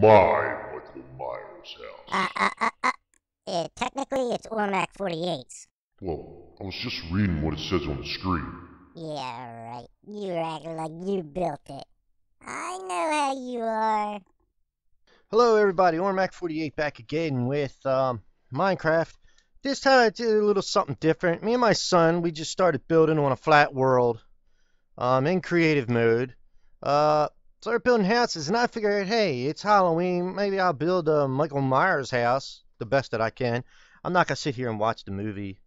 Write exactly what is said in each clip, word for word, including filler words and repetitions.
my Michael Myers house. Uh, uh, uh, uh, uh, technically it's Oramac forty-eight. Well, I was just reading what it says on the screen. Yeah, right. You act like you built it. I know how you are. Hello everybody, Oramac forty-eight back again with um, Minecraft. This time I did a little something different. Me and my son, we just started building on a flat world um, in creative mode. Uh, started building houses and I figured, hey, it's Halloween. Maybe I'll build a Michael Myers house the best that I can. I'm not going to sit here and watch the movie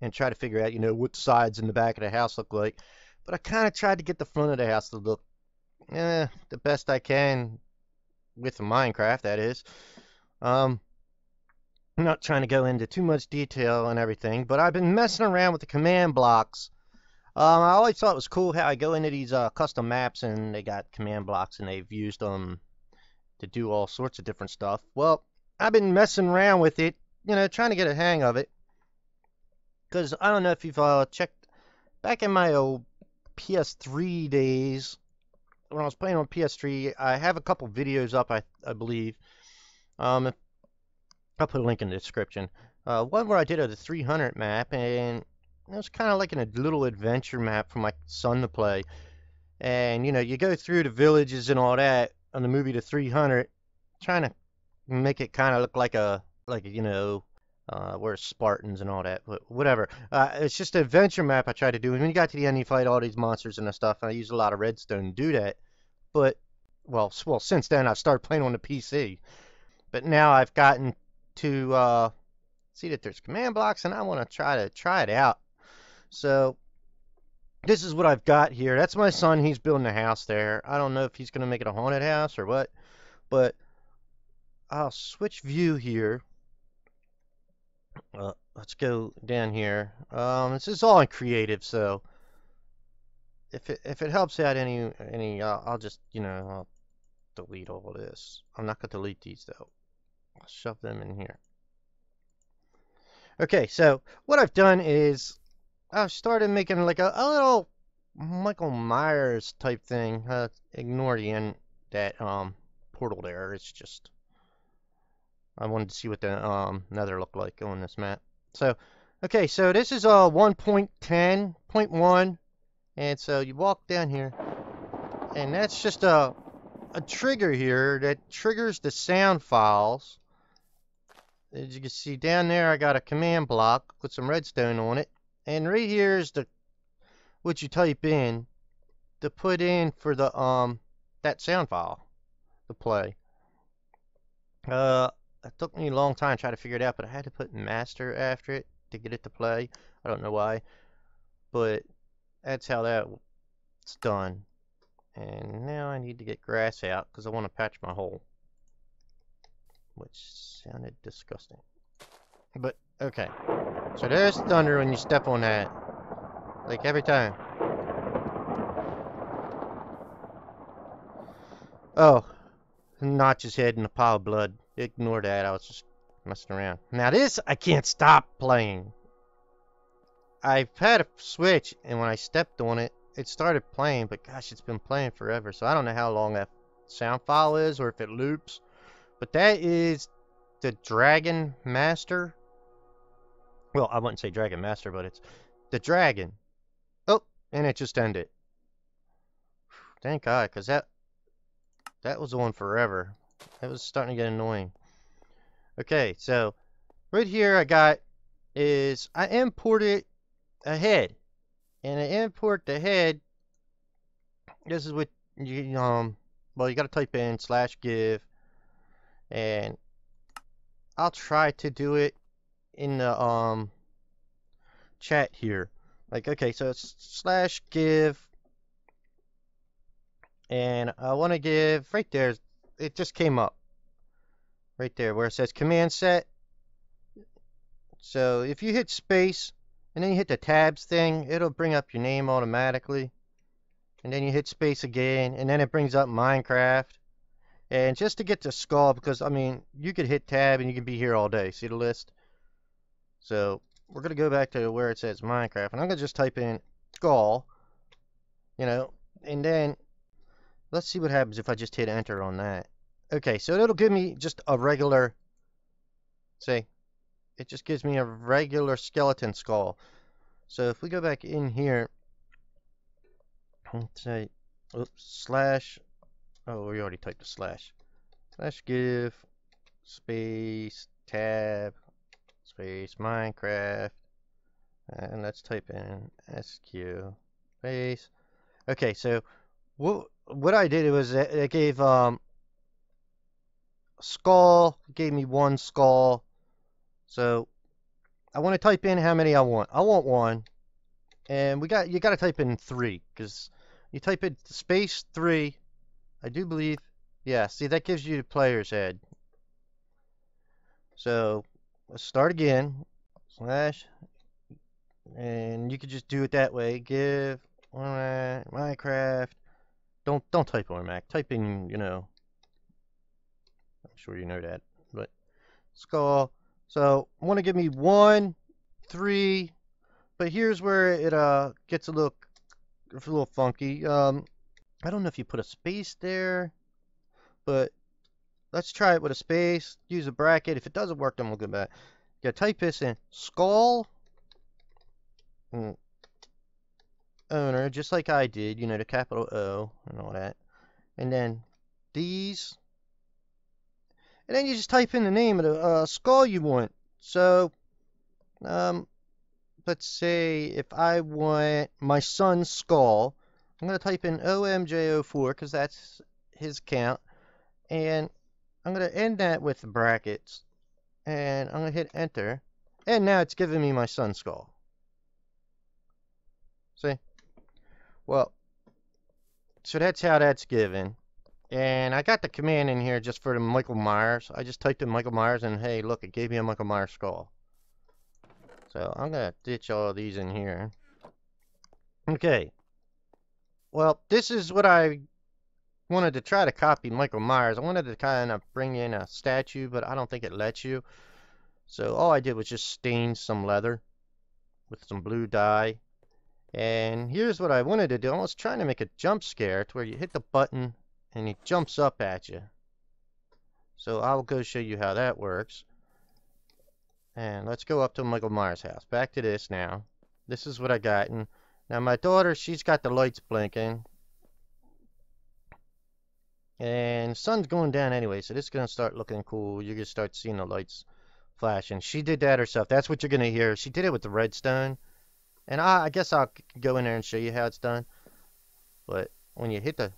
and try to figure out, you know, what sides in the back of the house look like. But I kind of tried to get the front of the house to look eh, the best I can with Minecraft, that is. Um, I'm not trying to go into too much detail and everything, but I've been messing around with the command blocks. Um, I always thought it was cool how I go into these uh, custom maps and they got command blocks and they've used them to do all sorts of different stuff. Well, I've been messing around with it, you know, trying to get a hang of it. Because I don't know if you've uh, checked back in my old P S three days, when I was playing on P S three, I have a couple videos up, I, I believe. Um, I'll put a link in the description. Uh, one where I did a three hundred map, and it was kind of like a little adventure map for my son to play. And, you know, you go through the villages and all that on the movie to three hundred, trying to make it kind of look like a, like, you know, Uh, where Spartans and all that, but whatever. Uh, it's just an adventure map I tried to do. And when you got to the end, you fight all these monsters and stuff. And I used a lot of redstone to do that. But, well, well, since then, I've started playing on the P C. But now I've gotten to uh, see that there's command blocks, and I want to try to try it out. So, this is what I've got here. That's my son. He's building a house there. I don't know if he's going to make it a haunted house or what. But I'll switch view here. Uh, let's go down here. Um, this is all in creative, so if it, if it helps out any any, uh, I'll just you know I'll delete all of this. I'm not gonna delete these though. I'll shove them in here. Okay, so what I've done is I've started making like a, a little Michael Myers type thing. Uh, ignore the end that um portal there. It's just. I wanted to see what the um, nether looked like on this map. So, okay, so this is uh, one point ten point one. And so you walk down here. And that's just a, a trigger here that triggers the sound files. As you can see down there, I got a command block with some redstone on it. And right here is the what you type in to put in for the um that sound file to play. Uh... It took me a long time to try to figure it out, but I had to put master after it to get it to play. I don't know why, but that's how that's done. And now I need to get grass out because I want to patch my hole, which sounded disgusting. But, okay. So there's thunder when you step on that. Like every time. Oh. Notch's head in a pile of blood. Ignore that, I was just messing around. Now this, I can't stop playing. I've had a Switch, and when I stepped on it, it started playing, but gosh, it's been playing forever, so I don't know how long that sound file is, or if it loops. But that is the Dragon Master. Well, I wouldn't say Dragon Master, but it's the Dragon. Oh, and it just ended. Thank God, because that... That was on forever. That was starting to get annoying. Okay, so right here I got is I imported a head, and I import the head. This is what you um. Well, you got to type in slash give, and I'll try to do it in the um chat here. Like okay, so it's slash give. And I want to give, right there, it just came up. Right there, where it says command set. So if you hit space, and then you hit the tabs thing, it'll bring up your name automatically. And then you hit space again, and then it brings up Minecraft. And just to get the skull, because, I mean, you could hit tab and you could be here all day. See the list? So we're going to go back to where it says Minecraft. And I'm going to just type in skull, you know, and then... Let's see what happens if I just hit enter on that. Okay, so it'll give me just a regular, say, it just gives me a regular skeleton skull. So if we go back in here, say, oops, slash, oh, we already typed a slash. Slash give, space, tab, space, Minecraft, and let's type in S Q, space. Okay, so what, what I did was it, it gave, um, skull, gave me one skull. So I want to type in how many I want. I want one, and we got you got to type in three, because you type in space three, I do believe. Yeah, see, that gives you the player's head. So let's start again, slash, and you could just do it that way. Give Oramac, Minecraft. Don't don't type Oramac. Type in, you know. I'm sure you know that, but skull. So I want to give me one, three, but here's where it uh gets a little, a little funky. Um, I don't know if you put a space there, but let's try it with a space. Use a bracket. If it doesn't work, then we'll go back. Yeah, type this in skull owner, just like I did. You know, the capital O and all that, and then these. And then you just type in the name of the uh, skull you want. So, um, let's say if I want my son's skull, I'm going to type in O M J O four because that's his count. And I'm going to end that with the brackets. And I'm going to hit enter. And now it's giving me my son's skull. See? Well, so that's how that's given. And I got the command in here just for the Michael Myers. I just typed in Michael Myers and hey, look, it gave me a Michael Myers skull. So I'm gonna ditch all of these in here. Okay. Well, this is what I wanted to try to copy Michael Myers. I wanted to kind of bring in a statue, but I don't think it lets you. So all I did was just stain some leather with some blue dye. And here's what I wanted to do. I was trying to make a jump scare to where you hit the button and he jumps up at you. So I'll go show you how that works. And let's go up to Michael Myers' house. Back to this now. This is what I got. And now my daughter, she's got the lights blinking. And the sun's going down anyway, so this is going to start looking cool. You're going to start seeing the lights flashing. She did that herself. That's what you're going to hear. She did it with the redstone. And I, I guess I'll go in there and show you how it's done. But when you hit the...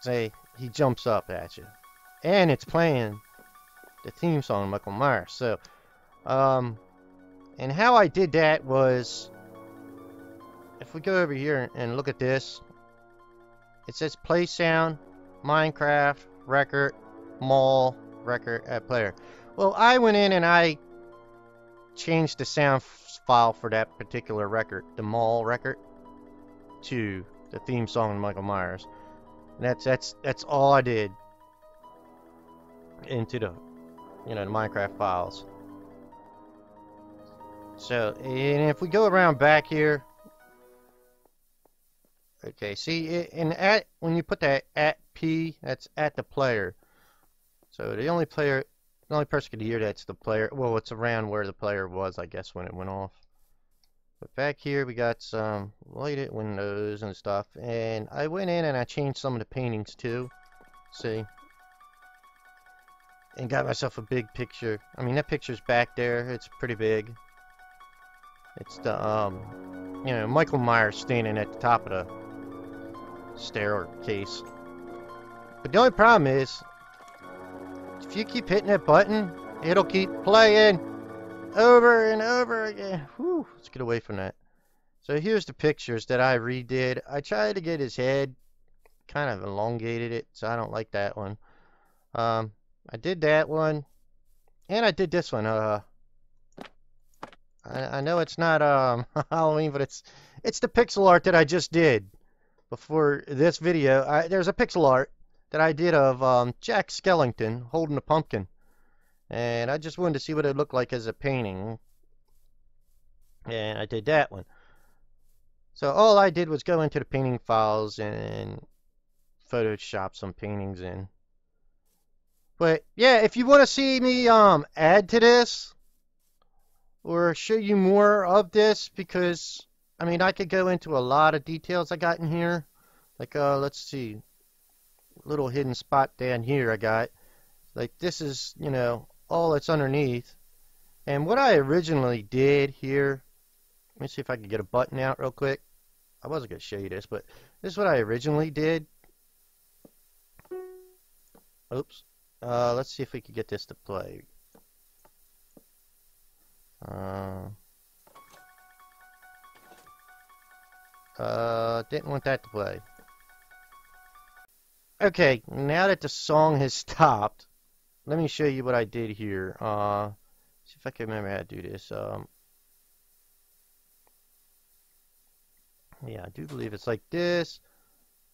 say he jumps up at you, and it's playing the theme song Michael Myers. So um and how I did that was, if we go over here and look at this, it says play sound Minecraft record mall record at player. Well, I went in and I changed the sound file for that particular record, the mall record, to the theme song Michael Myers. And that's that's that's all I did into the, you know, the Minecraft files. So, and if we go around back here, okay, see, it, and at when you put that at P, that's at the player. So the only player, the only person could hear that's the player. Well, it's around where the player was, I guess, when it went off. But back here we got some lighted windows and stuff, and I went in and I changed some of the paintings too, see, and got myself a big picture. I mean, that picture's back there, it's pretty big. It's the um you know, Michael Myers standing at the top of the staircase. But the only problem is, if you keep hitting that button, it'll keep playing over and over again. Whew, let's get away from that. So here's the pictures that I redid. I tried to get his head, kind of elongated it, so I don't like that one. Um, I did that one, and I did this one. Uh, I, I know it's not um Halloween, but it's it's the pixel art that I just did before this video. I, there's a pixel art that I did of um, Jack Skellington holding a pumpkin. And I just wanted to see what it looked like as a painting. And I did that one. So all I did was go into the painting files and Photoshop some paintings in. But yeah, if you want to see me um add to this or show you more of this, because I mean I could go into a lot of details I got in here. Like uh let's see, little hidden spot down here I got. Like this is, you know, all that's underneath. And what I originally did here, let me see if I can get a button out real quick. I wasn't going to show you this, but this is what I originally did. Oops. Uh, let's see if we can get this to play. Uh, uh, didn't want that to play. Okay, now that the song has stopped, let me show you what I did here. Uh, see if I can remember how to do this. Um, yeah, I do believe it's like this.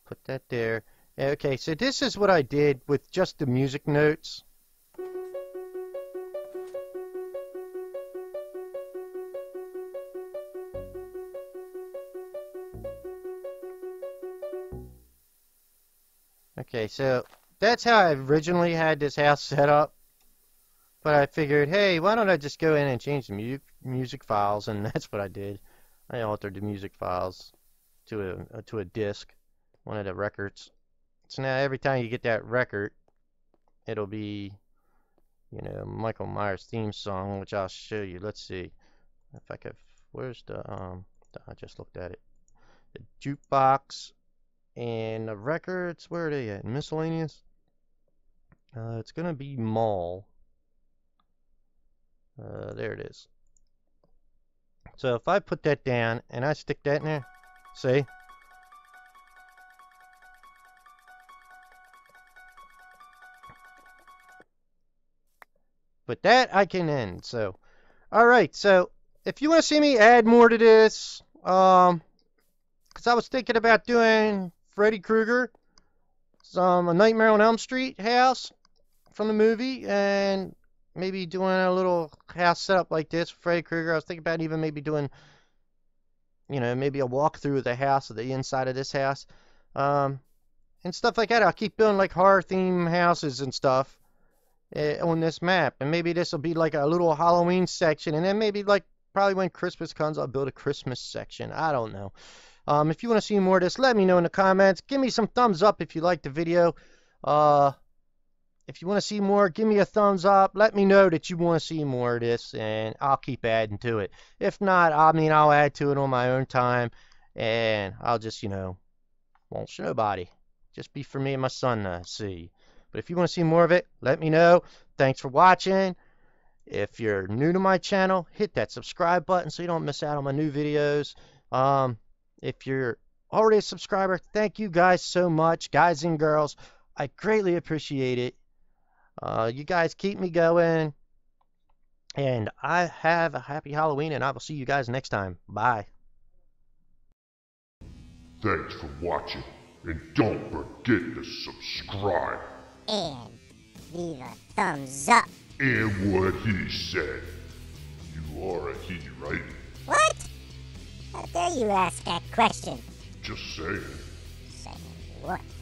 Put that there. Okay, so this is what I did with just the music notes. Okay, so that's how I originally had this house set up. But I figured, hey, why don't I just go in and change the mu music files? And that's what I did. I altered the music files to a, to a disc, one of the records. So now every time you get that record, it'll be, you know, Michael Myers theme song, which I'll show you. Let's see if I could. Where's the um? I just looked at it. The jukebox and the records. Where are they at? Miscellaneous. Uh, it's gonna be mall. Uh, there it is. So if I put that down and I stick that in there, see? But that I can end. So, all right. So, if you want to see me add more to this, um, because I was thinking about doing Freddy Krueger, some a Nightmare on Elm Street house from the movie, and maybe doing a little house setup like this for Freddy Krueger. I was thinking about even maybe doing, you know, maybe a walkthrough of the house or the inside of this house, um, and stuff like that. I'll keep doing like horror theme houses and stuff on this map, and maybe this will be like a little Halloween section, and then maybe like probably when Christmas comes I'll build a Christmas section. I don't know. Um, if you want to see more of this, let me know in the comments. Give me some thumbs up if you like the video. Uh, if you want to see more, give me a thumbs up. Let me know that you want to see more of this, and I'll keep adding to it. If not, I mean I'll add to it on my own time, and I'll just, you know, won't show nobody. Just be for me and my son to see. But if you want to see more of it, let me know. Thanks for watching. If you're new to my channel, hit that subscribe button so you don't miss out on my new videos. Um, if you're already a subscriber, thank you guys so much. Guys and girls, I greatly appreciate it. Uh, you guys keep me going. And I have a happy Halloween, and I will see you guys next time. Bye. Thanks for watching. And don't forget to subscribe. And leave a thumbs up. And what he said. You are a he, right? What? How dare you ask that question? Just saying. Saying what?